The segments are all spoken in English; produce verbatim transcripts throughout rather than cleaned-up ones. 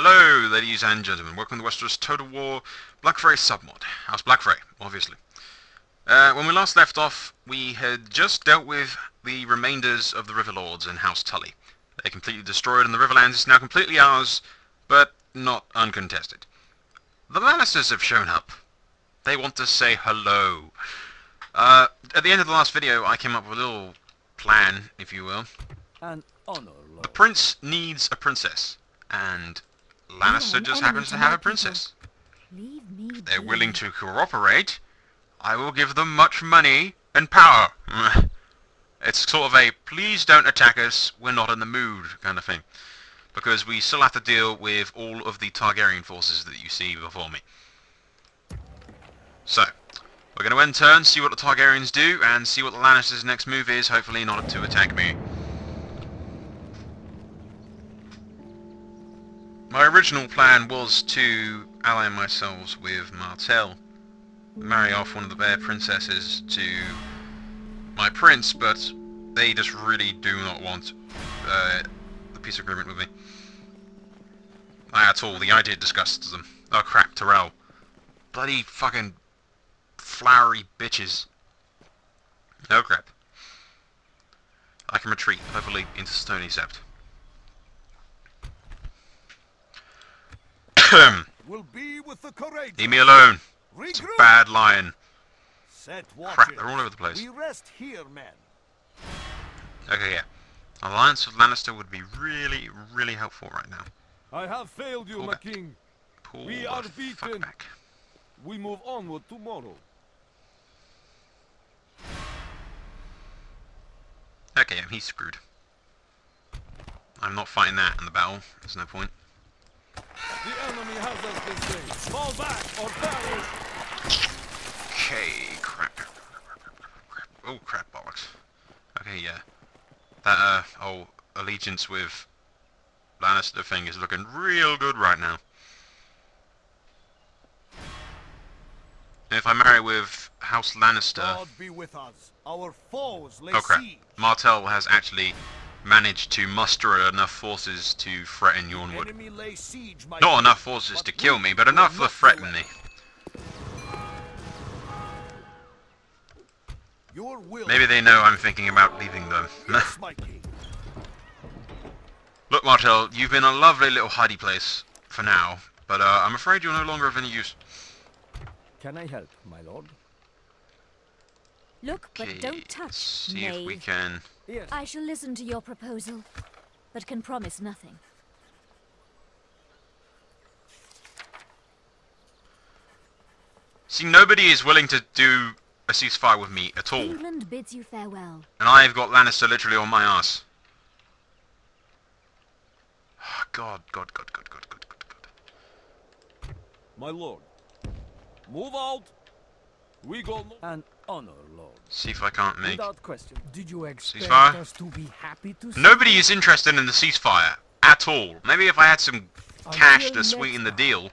Hello, ladies and gentlemen. Welcome to the Westeros Total War Blackfyre submod. House Blackfyre, obviously. Uh, when we last left off, we had just dealt with the remainders of the Riverlords and House Tully. They completely destroyed, and the Riverlands is now completely ours, but not uncontested. The Lannisters have shown up. They want to say hello. Uh, at the end of the last video, I came up with a little plan, if you will. An honor, Lord. The prince needs a princess, and Lannister just happens to have a princess. Leave me if they're willing to cooperate, I will give them much money and power. It's sort of a, please don't attack us, we're not in the mood kind of thing. Because we still have to deal with all of the Targaryen forces that you see before me. So, we're going to end turn, see what the Targaryens do, and see what the Lannisters' next move is, hopefully not to attack me. My original plan was to ally myself with Martel, marry off one of the bear princesses to my prince, but they just really do not want uh, the peace agreement with me. At all, the idea disgusts them. Oh crap, Tyrell. Bloody fucking flowery bitches. Oh crap. I can retreat, hopefully, into Stony Sept. Will be with the courageous. Leave me alone. Regroup. It's a bad lion. Set crap, they're all over the place. We rest here, men. Okay, yeah. Alliance with Lannister would be really, really helpful right now. I have failed you, Pull my back. king. Pull we are beaten. Back. We move onward tomorrow. Okay, yeah, he's screwed. I'm not fighting that in the battle. There's no point. The enemy has us this day. Fall back or perish. Okay, crap, crap, crap, crap. Oh, crap, bollocks. Okay, yeah. That, uh, oh, allegiance with Lannister thing is looking real good right now. And if I marry with House Lannister... God be with us. Our foes lay siege. Oh, crap. Martel has actually... managed to muster enough forces to threaten Yronwood. Not enough forces to kill me, but enough to threaten me. Maybe they know I'm thinking about leaving them. Look, Martel, you've been a lovely little hidey place for now, but uh, I'm afraid you're no longer of any use. Can I help, my lord? Look, but don't touch. See if we can. Yes. I shall listen to your proposal, but can promise nothing. See, nobody is willing to do a ceasefire with me at all. England bids you farewell. And I've got Lannister literally on my ass. Oh, God, God, God, God, God, God, God, God. My lord, move out. We go and honor, Lord. See if I can't make. Without question. Did you expect ceasefire? Us to be happy to Nobody is interested in the ceasefire at all. Maybe if I had some I cash to sweeten the deal,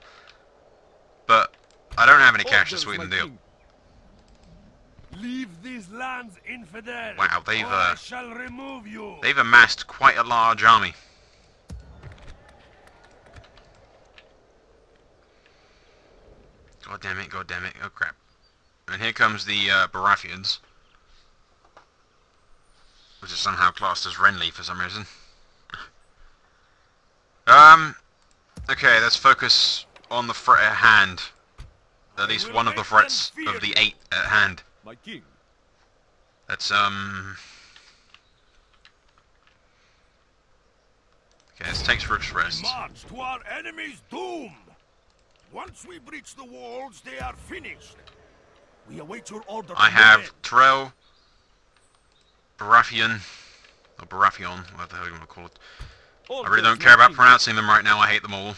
but I don't have any Orders, cash to sweeten the deal. King. Leave these lands, infidel. Wow, they've uh, I shall remove you. They've amassed quite a large army. God damn it! God damn it! Oh crap! And here comes the uh, Baratheons, which is somehow classed as Renly for some reason. um, okay, let's focus on the threat at hand. At least one of the threats of the eight at hand. My king. Let's um. Okay, let's take Rook's Rest. March to our enemy's doom. Once we breach the walls, they are finished. We await your order. I have Tyrell, Baratheon, or Baratheon, whatever the hell you want to call it. I really don't care about pronouncing them right now, I hate them all.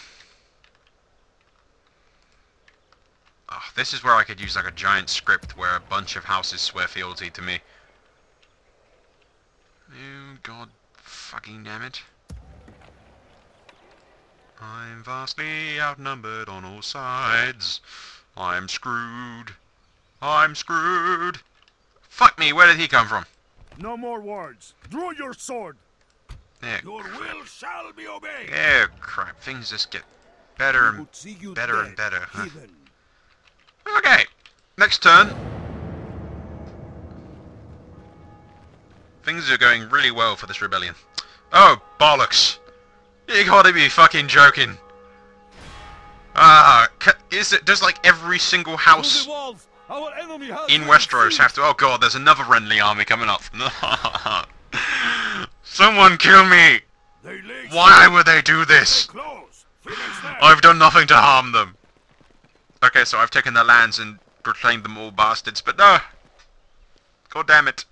Oh, this is where I could use like a giant script where a bunch of houses swear fealty to me. Oh, God fucking damn it. I'm vastly outnumbered on all sides. I'm screwed. I'm screwed. Fuck me, where did he come from? No more words. Draw your sword. Oh, your crap. will shall be obeyed. Oh crap, things just get Better and better and better, huh? Okay, next turn. Things are going really well for this rebellion. Oh, bollocks! You gotta be fucking joking! Ah, is it just like every single house in Westeros have to... Oh god, there's another Renly army coming up. Someone kill me! Why would they do this? I've done nothing to harm them. Okay, so I've taken their lands and proclaimed them all bastards, but no! God damn it.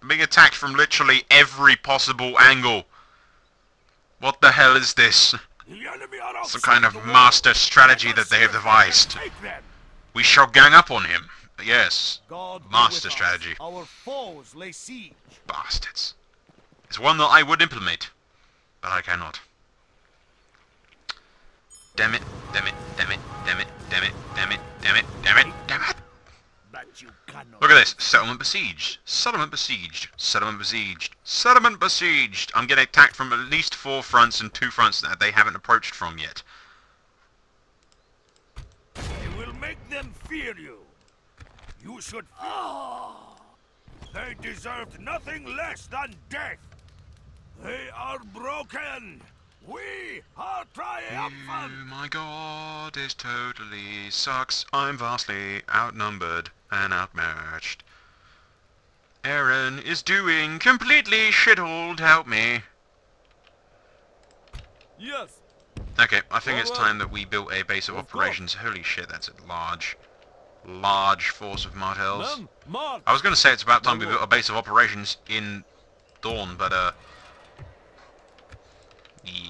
I'm being attacked from literally every possible angle. What the hell is this? Some kind of master strategy that they have devised. We shall gang up on him. Yes. Master strategy. Bastards. It's one that I would implement, but I cannot. Damn it, damn it, damn it, damn it, damn it, damn it, damn it, damn it, damn it. Look at this. Settlement besieged. Settlement besieged. Settlement besieged. Settlement besieged. I'm getting attacked from at least four fronts and two fronts that they haven't approached from yet. They will make them fear you. You should fear. Oh. They deserved nothing less than death. They are broken. We are triumphant! Oh my god, this totally sucks. I'm vastly outnumbered and outmatched. Arryn is doing completely shithold, help me. Yes. Okay, I think it's time that we built a base of operations. Holy shit, that's a large, large force of Martels. I was going to say it's about time we built a base of operations in Dorne, but uh... yeah.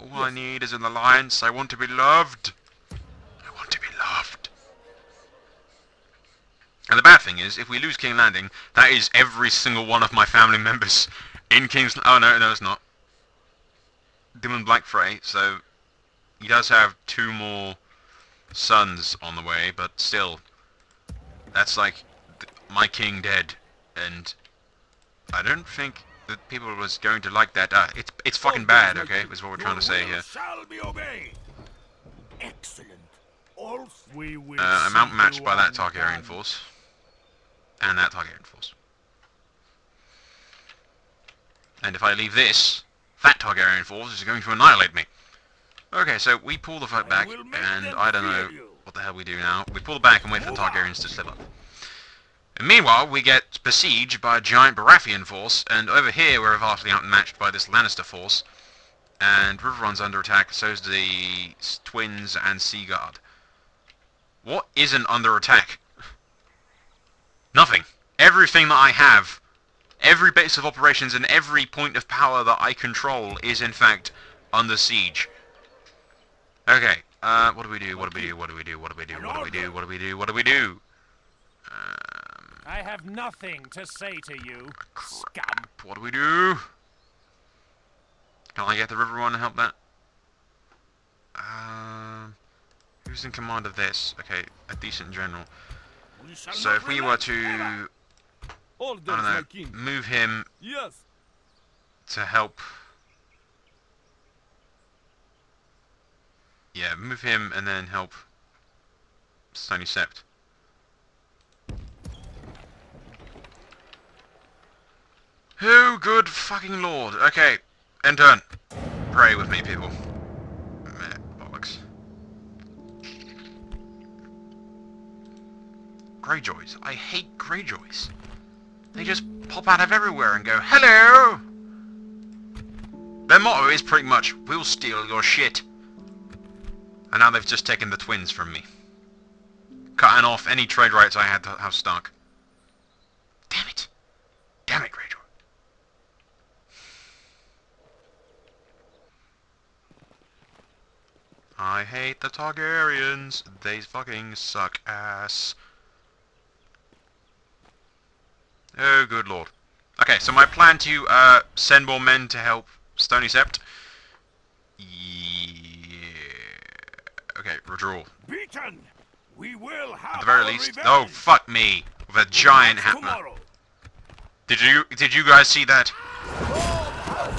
All yes. I need is an alliance. I want to be loved. I want to be loved. And the bad thing is, if we lose King's Landing, that is every single one of my family members in King's... Oh, no, no, it's not. Demon Blackfyre, so... He does have two more sons on the way, but still. That's like th my king dead. And I don't think... that people was going to like that. Uh, it's it's fucking bad, okay? Is what we're trying to say here. Excellent. Uh, I'm outmatched by that Targaryen force. And that Targaryen force. And if I leave this, that Targaryen force is going to annihilate me. Okay, so we pull the fight back, and I don't know what the hell we do now. We pull back and wait for the Targaryens to slip up. And meanwhile, we get besieged by a giant Baratheon force, and over here we're vastly outmatched by this Lannister force. And Riverrun's under attack, so's the Twins and Seaguard. What isn't under attack? Nothing. Everything that I have, every base of operations and every point of power that I control is in fact under siege. Okay, uh, what do we do, what do we do, what do we do, what do we do, what do we do, what do we do, what do we do? Uh... I have nothing to say to you, scum. What do we do? Can I get the Riverrun to help that? Uh, who's in command of this? Okay, a decent general. So if we were to, I don't know, move him to help. Yeah, move him and then help Stony Sept. Oh, good fucking lord. Okay, end turn. Pray with me, people. Meh, bollocks. Greyjoys. I hate Greyjoys. They just pop out of everywhere and go, hello! Their motto is pretty much, we'll steal your shit. And now they've just taken the Twins from me. Cutting off any trade rights I had to House Stark. Damn it. Damn it, Greyjoy. I hate the Targaryens. They fucking suck ass. Oh, good lord. Okay, so my plan to uh, send more men to help Stony Sept. Yeah. Okay, withdrawal. Beaten. We will have. At the very least. Revenge. Oh, fuck me with a giant hammer. Did you did you guys see that?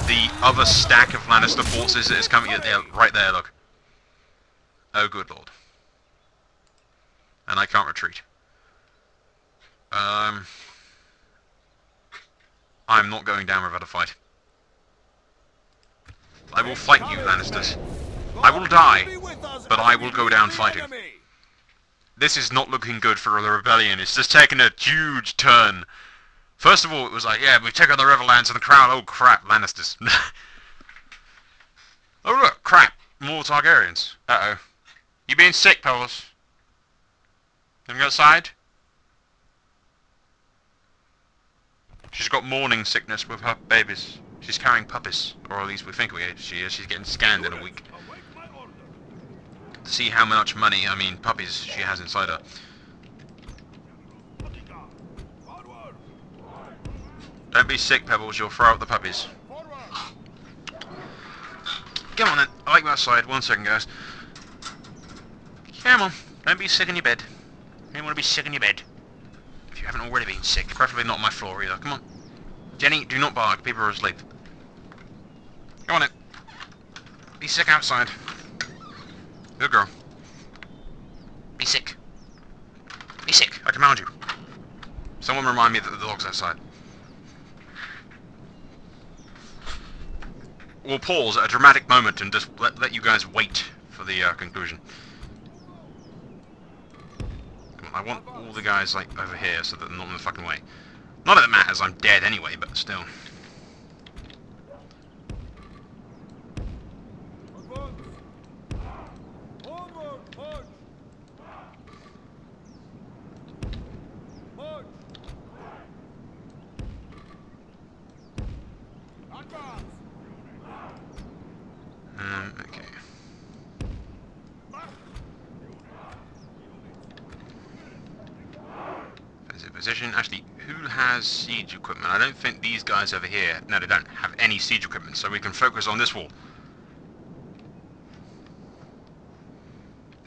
The other stack of Lannister forces that is coming at there, right there. Look. Oh, good lord. And I can't retreat. Um, I'm not going down without a fight. I will fight you, Lannisters. I will die, but I will go down fighting. This is not looking good for the rebellion. It's just taken a huge turn. First of all, it was like, yeah, we took out the Riverlands and the Crown. Oh, crap, Lannisters. Oh, look, crap. More Targaryens. Uh-oh. You being sick, Pebbles? Can we go outside? She's got morning sickness with her babies. She's carrying puppies. Or at least we think we she is. She's getting scanned in a week. See how much money, I mean, puppies she has inside her. Don't be sick, Pebbles. You'll throw out the puppies. Come on then. I like that side. One second, guys. Come on. Don't be sick in your bed. You don't want to be sick in your bed. If you haven't already been sick. Preferably not on my floor either. Come on. Jenny, do not bark. People are asleep. Come on then. Be sick outside. Good girl. Be sick. Be sick. I command you. Someone remind me that the dog's outside. We'll pause at a dramatic moment and just let, let you guys wait for the uh, conclusion. Come on, I want all the guys like over here so that they're not in the fucking way. Not that it matters, I'm dead anyway, but still. Siege equipment. I don't think these guys over here, no, they don't have any siege equipment, so we can focus on this wall.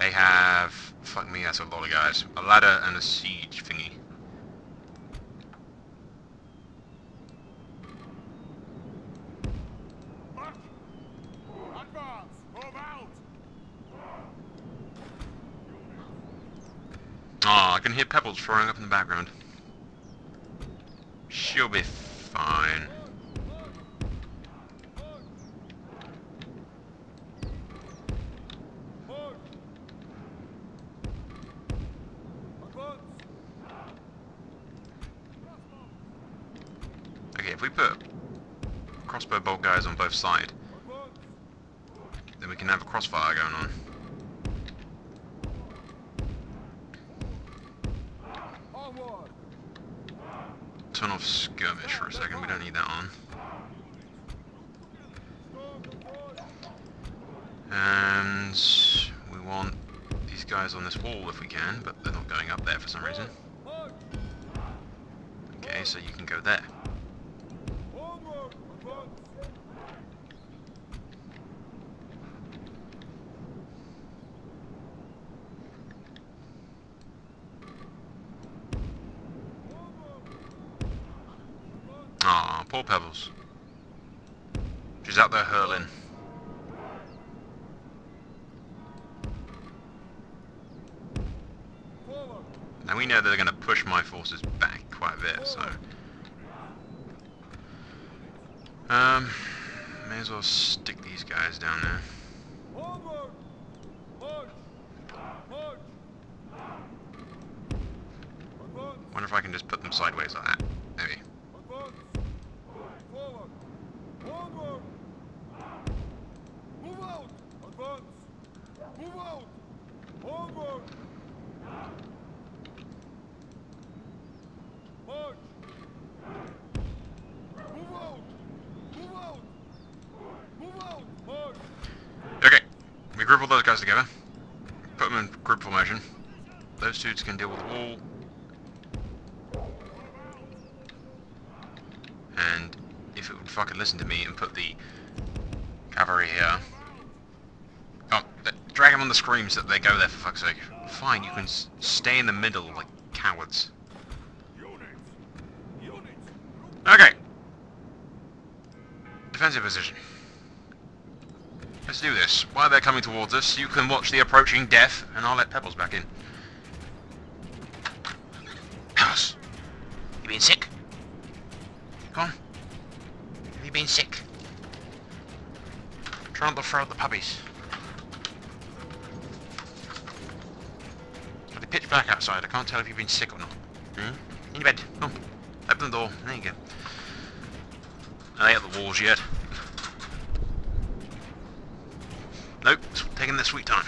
They have, fuck me, that's a lot of guys. A ladder and a siege thingy. Ah, oh, I can hear Pebbles throwing up in the background. She'll be fine. Okay, if we put crossbow bolt guys on both sides, then we can have a crossfire going on. Turn off skirmish for a second, we don't need that on. And we want these guys on this wall if we can, but they're not going up there for some reason. Okay, so you can go there. Poor Pebbles. She's out there hurling. Now we know that they're going to push my forces back quite a bit, so... Um, may as well stick these guys down there. Wonder if I can just put them sideways like that. Maybe. Okay, we group all those guys together, put them in group formation. Those dudes can deal with the wall. And if it would fucking listen to me and put the cavalry here. Oh, drag them on the screams that they go there for fuck's sake. Fine, you can s stay in the middle like cowards. Okay. Defensive position. Let's do this. While they're coming towards us, you can watch the approaching death, and I'll let Pebbles back in. House! You been sick? Come on. Have you been sick? Try not to throw out the puppies. It's pretty pitch black outside. I can't tell if you've been sick or not. Hmm? In your bed. Come on. Open the door. There you go. Are they at the walls yet? Nope, it's taking their sweet time.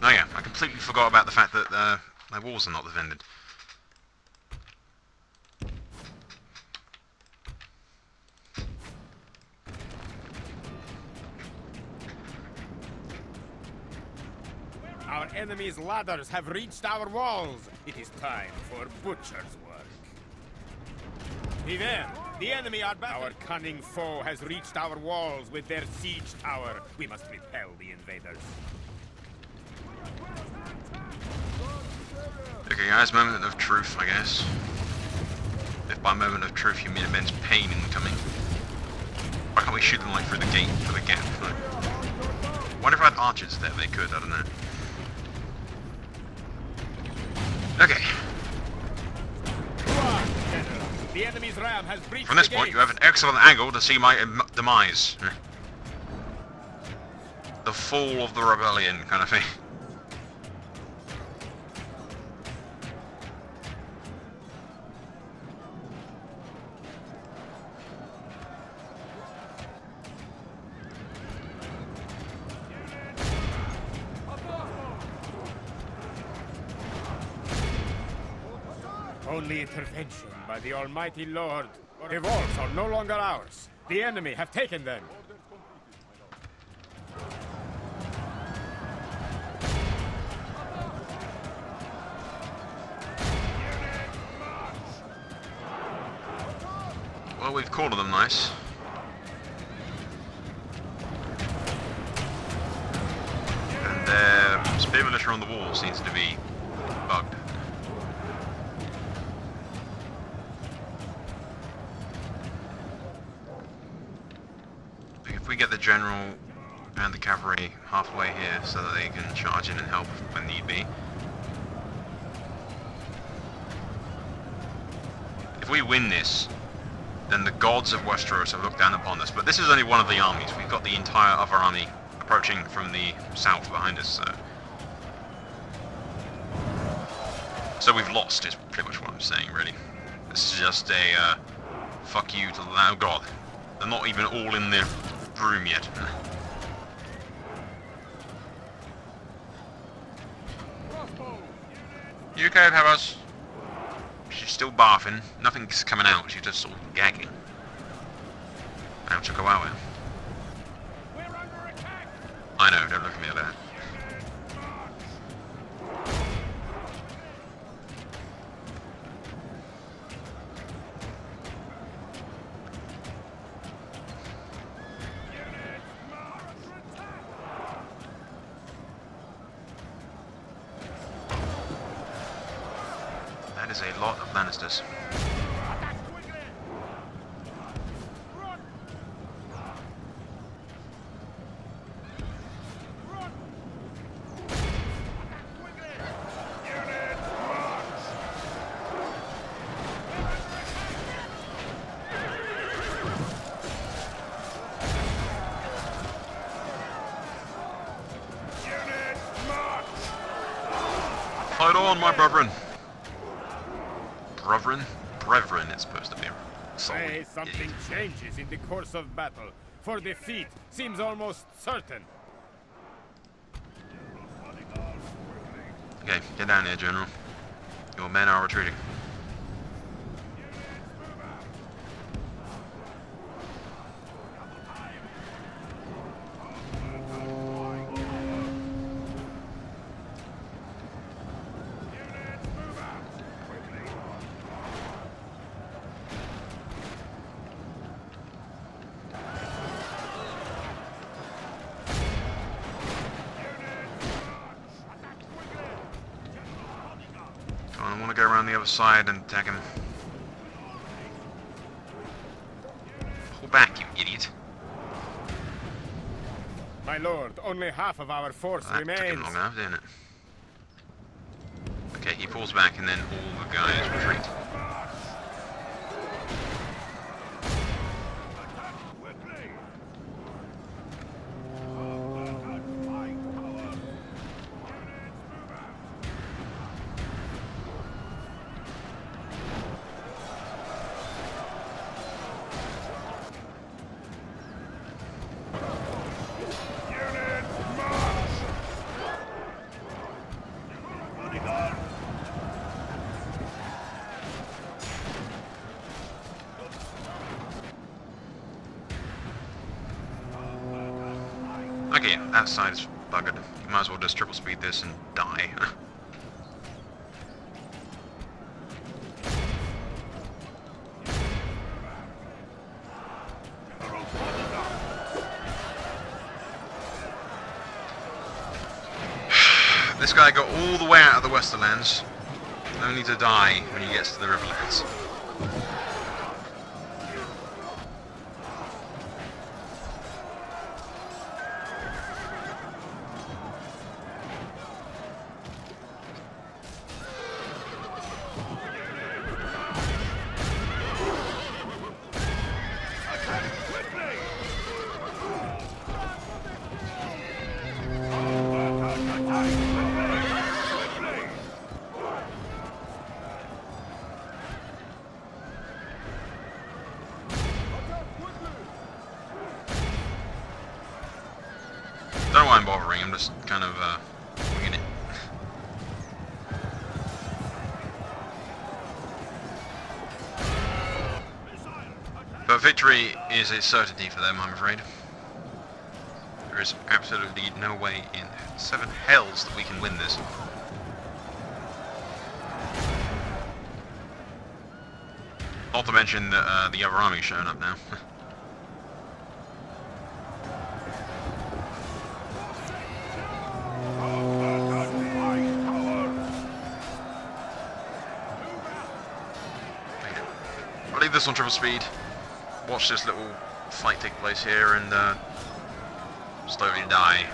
Oh yeah, I completely forgot about the fact that uh, their walls are not defended. Our enemies' ladders have reached our walls. It is time for butcher's work. Beware! The enemy are back! Our cunning foe has reached our walls with their siege tower. We must repel the invaders. Okay guys, moment of truth, I guess. If by moment of truth you mean immense pain in the coming. Why can't we shoot them like through the gate, through the gap? Like, what if I had archers there? They could, I don't know. Okay. The enemy's ram has breached From this the point, gates. You have an excellent angle to see my em demise. The fall of the rebellion, kind of thing. Only intervention by the Almighty Lord. The walls are no longer ours. The enemy have taken them. Well, we've cornered them nice. And their uh, spear militia on the wall seems to be bugged. We get the general and the cavalry halfway here so that they can charge in and help when need be. If we win this, then the gods of Westeros have looked down upon us. But this is only one of the armies. We've got the entire other army approaching from the south behind us. So, so we've lost is pretty much what I'm saying, really. This is just a uh, fuck you to the loud god. They're not even all in there. Room yet. You okay, Pebbles? She's still barfing. Nothing's coming out. She's just sort of gagging. Now took a while. Out. I know. Don't look at me like that. A lot of Lannisters. Fight on, my brethren. Brethren, brethren, it's supposed to be. Say something changes in the course of battle, for defeat seems almost certain. Okay, get down here, General. Your men are retreating. I want to go around the other side and attack him. Pull back, you idiot. My lord, only half of our force well, that remains. Took him long enough, didn't it? Okay, he pulls back and then all the guys retreat. That side is buggered. You might as well just triple speed this and die. This guy got all the way out of the Westerlands, only to die when he gets to the Riverlands. Victory is a certainty for them, I'm afraid. There is absolutely no way in seven hells that we can win this. Not to mention that uh, the other army's showing up now. I'll leave this on triple speed. Watch this little fight take place here and uh, slowly die.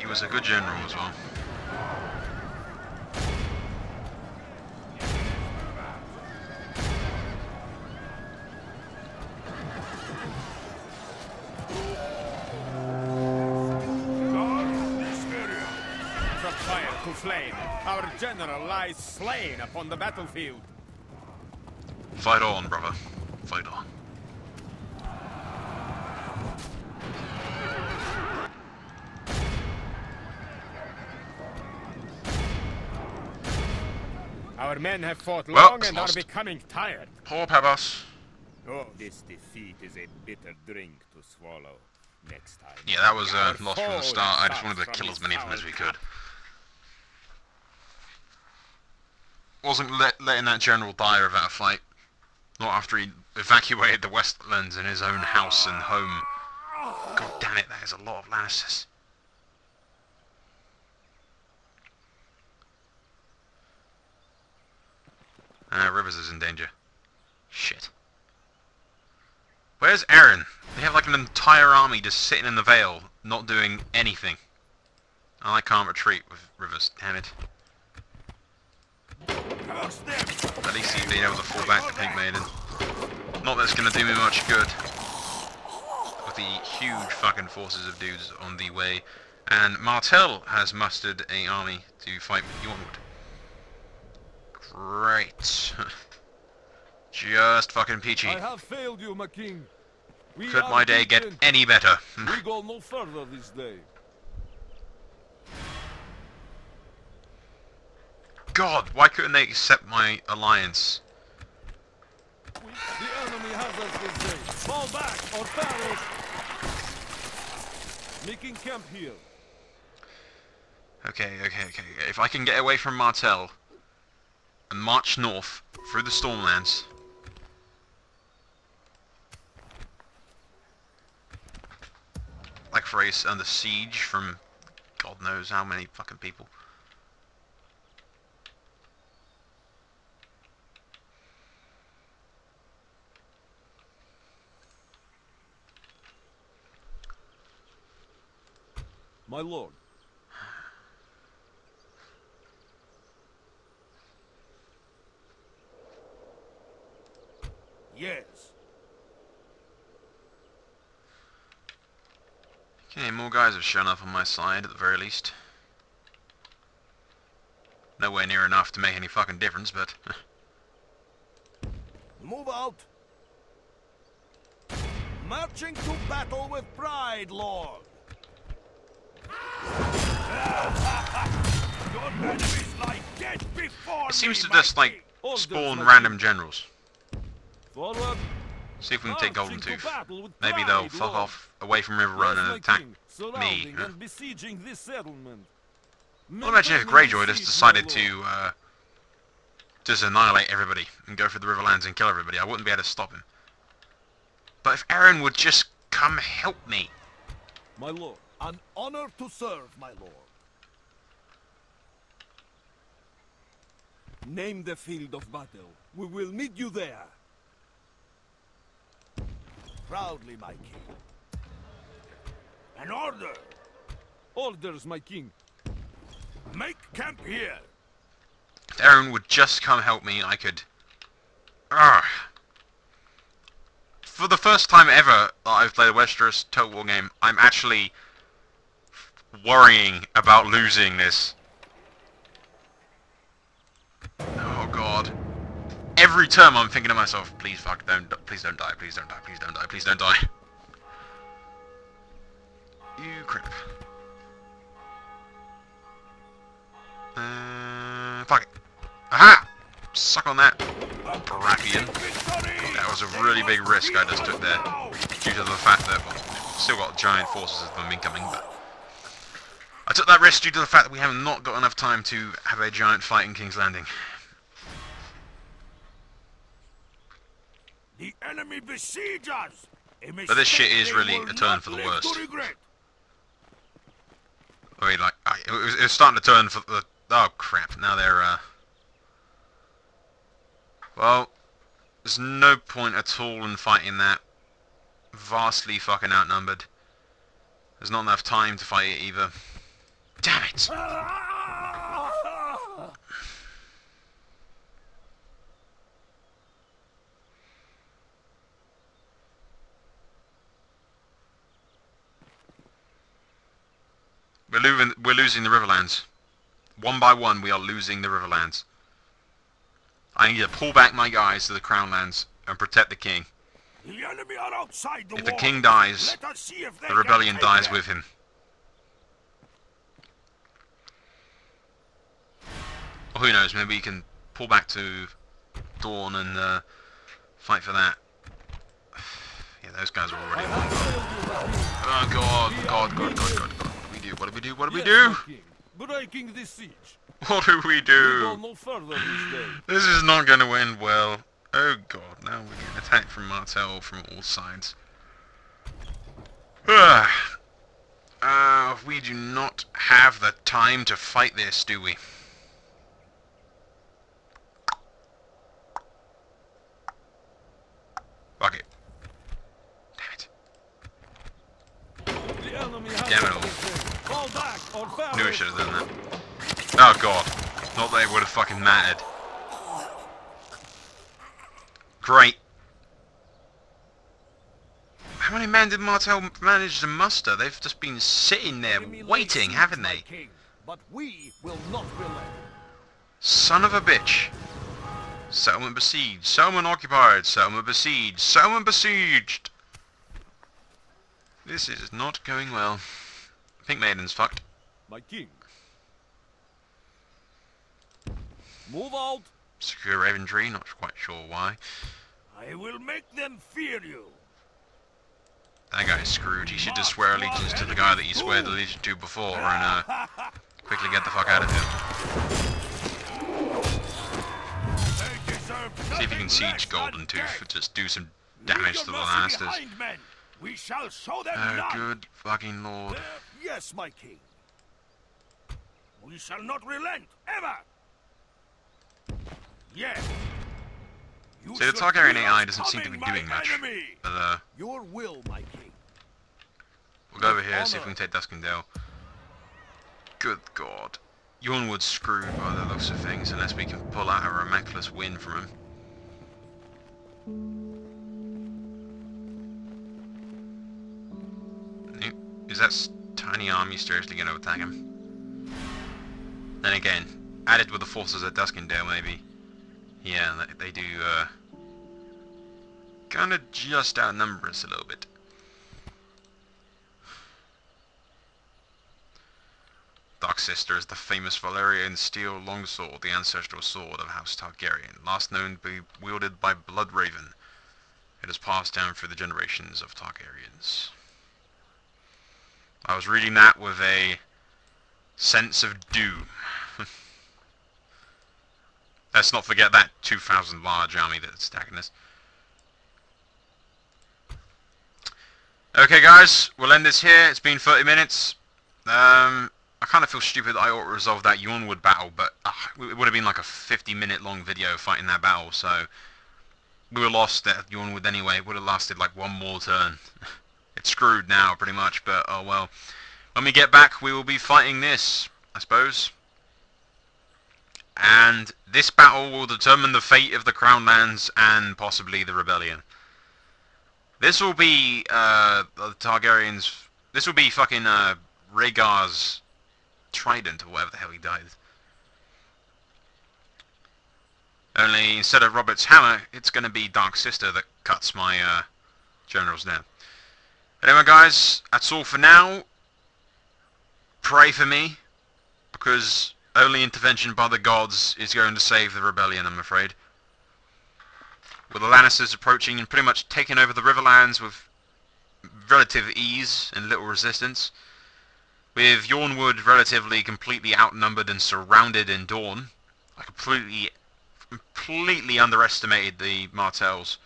He was a good general as well. Our general lies slain upon the battlefield. Fight on, brother. Fight on. Our men have fought well, long and lost. Are becoming tired. Poor Pebbles. Oh, this defeat is a bitter drink to swallow. Next time. Yeah, that was uh, lost from the start. I just wanted to kill as many of them as we could. Wasn't let, letting that general die without a fight. Not after he evacuated the Westlands in his own house and home. God damn it, that is a lot of Lannisters. Ah, Rivers is in danger. Shit. Where's Arryn? They have like an entire army just sitting in the Vale, not doing anything. I can't retreat with Rivers, damn it. At least he's been able to fall back to Pink Maiden. Not that it's going to do me much good. With the huge fucking forces of dudes on the way. And Martel has mustered an army to fight with Yronwood. Great. Just fucking peachy. I have failed you, my king. We Could my day get any better? We go no further this day. God, why couldn't they accept my alliance? The enemy has us this day. Fall back or perish. Making camp here. Okay, okay, okay. If I can get away from Martel and march north through the Stormlands. Blackfyre under siege from God knows how many fucking people. My lord. Yes. Okay, more guys have shown up on my side at the very least. Nowhere near enough to make any fucking difference, but move out. Marching to battle with pride, lord. Your enemies lie dead before it seems me, to just like spawn random generals. Forward. See if we can take Golden Tooth. Maybe they'll fuck off away from Riverrun and attack me. Huh? Well, imagine if Greyjoy just decided to uh, just annihilate everybody and go for the Riverlands and kill everybody. I wouldn't be able to stop him. But if Arryn would just come help me. My lord, an honor to serve, my lord. Name the field of battle. We will meet you there. Proudly, my king. An order! Orders, my king. Make camp here! If Arryn would just come help me, I could... Arrgh. For the first time ever that I've played a Westeros Total War game, I'm actually worrying about losing this. Oh god. Every term I'm thinking to myself, please fuck, don't, please don't die, please don't die, please don't die, please don't die. You crap. Uh, fuck it. Aha! Suck on that, Baratheon. That was a really big risk I just took there, due to the fact that, well, still got giant forces of them incoming, but... I took that risk due to the fact that we have not got enough time to have a giant fight in King's Landing. The enemy besiege us. But this shit is really a turn for the worst. I mean, like, I, it, was, it was starting to turn for the... Oh, crap. Now they're, uh... Well, there's no point at all in fighting that. Vastly fucking outnumbered. There's not enough time to fight it, either. Damn it! We're losing, we're losing the Riverlands. One by one, we are losing the Riverlands. I need to pull back my guys to the Crownlands and protect the king. The enemy are outside the if the wall. King dies, the rebellion dies them. With him. Or who knows, maybe we can pull back to Dorne and uh, fight for that. Yeah, those guys are already long gone. Oh god, god, god, god, god, god. What do we do? What do we do? Breaking this siege. What do we do? This is not going to end well. Oh god, now we're getting attacked from Martel from all sides. Uh, uh, we do not have the time to fight this, do we? Fuck it. Damn it all. Knew I should have done that. Oh god. Not that it would have fucking mattered. Great. How many men did Martel manage to muster? They've just been sitting there waiting, haven't they? Son of a bitch. Settlement besieged. Settlement occupied. Settlement besieged. Settlement besieged. This is not going well. Pink Maiden's fucked. My king. Move out. Secure Raventry, not quite sure why. I will make them fear you. That guy's screwed. He should just swear allegiance to the guy that he sweared allegiance to before and uh, quickly get the fuck out of here. See if you can siege Golden Tooth. Just do some damage to the lasters. We shall show them. Oh, good fucking lord. Yes, my king. We shall not relent, ever! Yes! You so the Targaryen A I doesn't seem to be doing much. But, uh, Your will, my king. We'll go over here and see if we can take Duskendale. Good god. Yronwood's screwed by the looks of things unless we can pull out a miraculous win from him. Is that tiny army seriously going to attack him? Then again, added with the forces at Duskendale, maybe. Yeah, they do uh, kind of just outnumber us a little bit. Dark Sister is the famous Valyrian Steel longsword, the ancestral sword of House Targaryen, last known to be wielded by Bloodraven. It has passed down through the generations of Targaryens. I was reading that with a sense of doom. Let's not forget that two thousand large army that's attacking us. Okay guys, we'll end this here. It's been thirty minutes. Um, I kind of feel stupid that I ought to resolve that Yronwood battle, but uh, it would have been like a fifty minute long video fighting that battle, so we were lost at Yronwood anyway. It would have lasted like one more turn. It's screwed now, pretty much, but oh well. When we get back, we will be fighting this, I suppose. And this battle will determine the fate of the Crownlands and possibly the Rebellion. This will be, uh, the Targaryens... This will be fucking, uh, Rhaegar's trident, or whatever the hell he died. Only, instead of Robert's hammer, it's gonna be Dark Sister that cuts my, uh, generals down. Anyway guys, that's all for now. Pray for me, because only intervention by the gods is going to save the rebellion, I'm afraid. With the Lannisters approaching and pretty much taking over the Riverlands with relative ease and little resistance, with Yronwood relatively completely outnumbered and surrounded in Dorne, I completely, completely underestimated the Martells.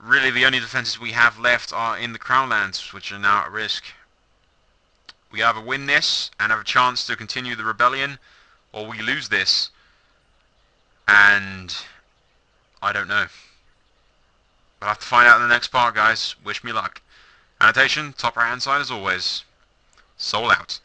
Really, the only defenses we have left are in the Crownlands, which are now at risk. We either win this and have a chance to continue the rebellion, or we lose this, and I don't know. We'll have to find out in the next part, guys. Wish me luck. Annotation, top right hand side as always. Soul out.